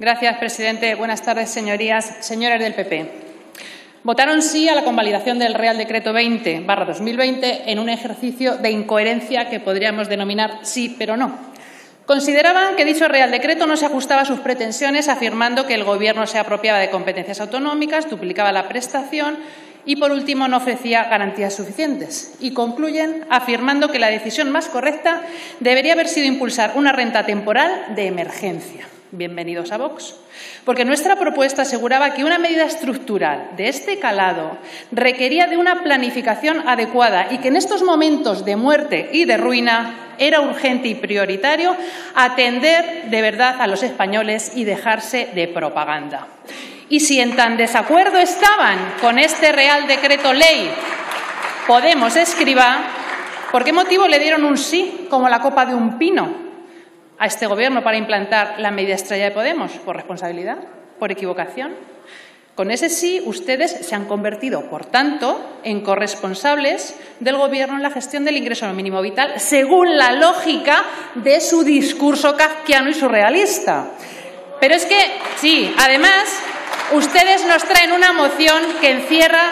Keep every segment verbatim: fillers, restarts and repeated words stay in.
Gracias, presidente. Buenas tardes, señorías. Señores del P P, votaron sí a la convalidación del Real Decreto veinte barra dos mil veinte en un ejercicio de incoherencia que podríamos denominar sí, pero no. Consideraban que dicho Real Decreto no se ajustaba a sus pretensiones, afirmando que el Gobierno se apropiaba de competencias autonómicas, duplicaba la prestación y, por último, no ofrecía garantías suficientes. Y concluyen afirmando que la decisión más correcta debería haber sido impulsar una renta temporal de emergencia. Bienvenidos a Vox, porque nuestra propuesta aseguraba que una medida estructural de este calado requería de una planificación adecuada y que en estos momentos de muerte y de ruina era urgente y prioritario atender de verdad a los españoles y dejarse de propaganda. Y si en tan desacuerdo estaban con este Real Decreto Ley Podemos Escrivá, ¿por qué motivo le dieron un sí como la copa de un pino a este Gobierno para implantar la medida estrella de Podemos? ¿Por responsabilidad? ¿Por equivocación? Con ese sí, ustedes se han convertido, por tanto, en corresponsables del Gobierno en la gestión del ingreso mínimo vital, según la lógica de su discurso kafkiano y surrealista. Pero es que, sí, además, ustedes nos traen una moción que encierra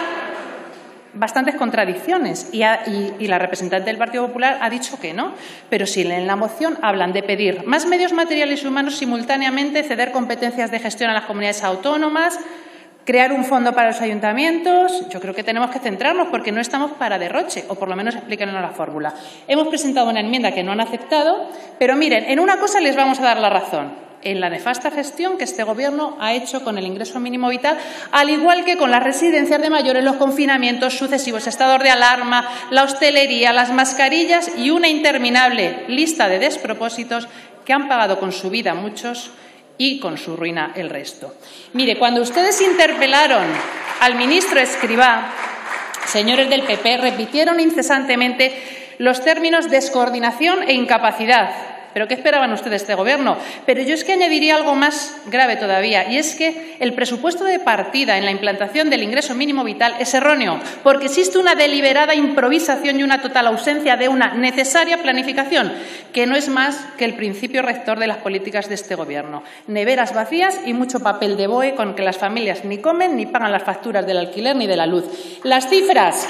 bastantes contradicciones y, a, y, y la representante del Partido Popular ha dicho que no, pero si leen la moción hablan de pedir más medios materiales y humanos simultáneamente, ceder competencias de gestión a las comunidades autónomas, crear un fondo para los ayuntamientos. Yo creo que tenemos que centrarnos porque no estamos para derroche, o por lo menos explíquenos la fórmula. Hemos presentado una enmienda que no han aceptado, pero miren, en una cosa les vamos a dar la razón: en la nefasta gestión que este Gobierno ha hecho con el ingreso mínimo vital, al igual que con las residencias de mayores, los confinamientos sucesivos, estados de alarma, la hostelería, las mascarillas y una interminable lista de despropósitos que han pagado con su vida muchos y con su ruina el resto. Mire, cuando ustedes interpelaron al ministro Escrivá, señores del P P repitieron incesantemente los términos descoordinación e incapacidad. ¿Pero qué esperaban ustedes de este Gobierno? Pero yo es que añadiría algo más grave todavía, y es que el presupuesto de partida en la implantación del ingreso mínimo vital es erróneo, porque existe una deliberada improvisación y una total ausencia de una necesaria planificación, que no es más que el principio rector de las políticas de este Gobierno. Neveras vacías y mucho papel de B O E con que las familias ni comen ni pagan las facturas del alquiler ni de la luz. Las cifras.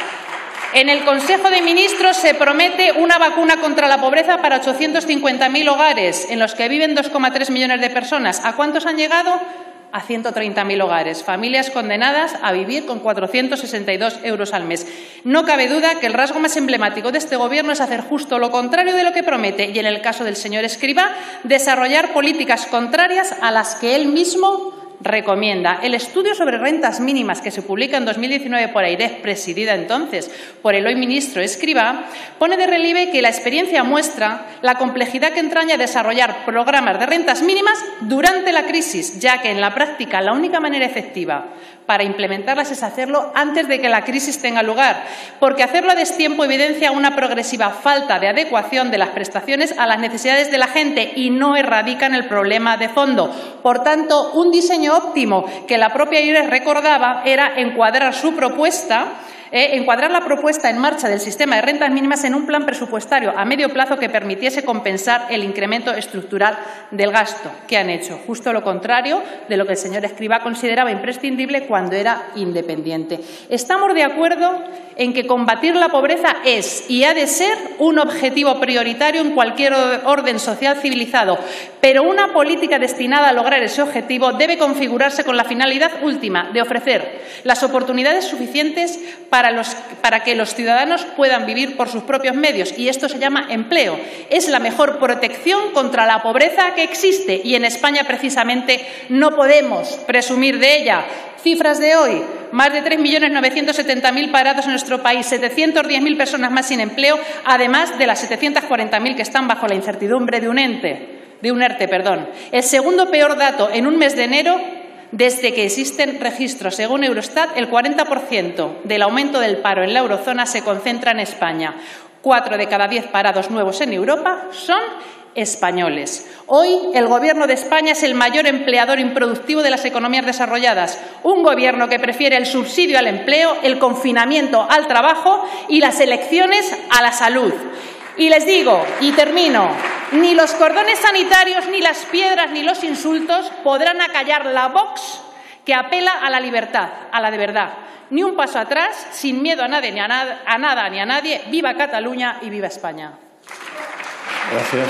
En el Consejo de Ministros se promete una vacuna contra la pobreza para ochocientos cincuenta mil hogares, en los que viven dos coma tres millones de personas. ¿A cuántos han llegado? A ciento treinta mil hogares, familias condenadas a vivir con cuatrocientos sesenta y dos euros al mes. No cabe duda que el rasgo más emblemático de este Gobierno es hacer justo lo contrario de lo que promete y, en el caso del señor Escrivá, desarrollar políticas contrarias a las que él mismo recomienda. El estudio sobre rentas mínimas que se publica en dos mil diecinueve por AIREF, presidida entonces por el hoy ministro Escrivá, pone de relieve que la experiencia muestra la complejidad que entraña desarrollar programas de rentas mínimas durante la crisis, ya que en la práctica la única manera efectiva para implementarlas es hacerlo antes de que la crisis tenga lugar, porque hacerlo a destiempo evidencia una progresiva falta de adecuación de las prestaciones a las necesidades de la gente y no erradican el problema de fondo. Por tanto, un diseño óptimo que la propia I R E S recordaba era encuadrar su propuesta Eh, encuadrar la propuesta en marcha del sistema de rentas mínimas en un plan presupuestario a medio plazo que permitiese compensar el incremento estructural del gasto. ¿Qué han hecho? Justo lo contrario de lo que el señor Escrivá consideraba imprescindible cuando era independiente. Estamos de acuerdo en que combatir la pobreza es y ha de ser un objetivo prioritario en cualquier orden social civilizado, pero una política destinada a lograr ese objetivo debe configurarse con la finalidad última de ofrecer las oportunidades suficientes para Para, los, para que los ciudadanos puedan vivir por sus propios medios, y esto se llama empleo. Es la mejor protección contra la pobreza que existe, y en España, precisamente, no podemos presumir de ella. Cifras de hoy: más de tres millones novecientos setenta mil parados en nuestro país, setecientas diez mil personas más sin empleo, además de las setecientas cuarenta mil que están bajo la incertidumbre de un ente, de un ERTE, perdón. El segundo peor dato en un mes de enero desde que existen registros. Según Eurostat, el cuarenta por ciento del aumento del paro en la eurozona se concentra en España. Cuatro de cada diez parados nuevos en Europa son españoles. Hoy, el Gobierno de España es el mayor empleador improductivo de las economías desarrolladas. Un Gobierno que prefiere el subsidio al empleo, el confinamiento al trabajo y las elecciones a la salud. Y les digo, y termino, Ni los cordones sanitarios, ni las piedras, ni los insultos podrán acallar la Vox que apela a la libertad, a la de verdad. Ni un paso atrás, sin miedo a nada ni a nada, a nada ni a nadie. ¡Viva Cataluña y viva España! Gracias.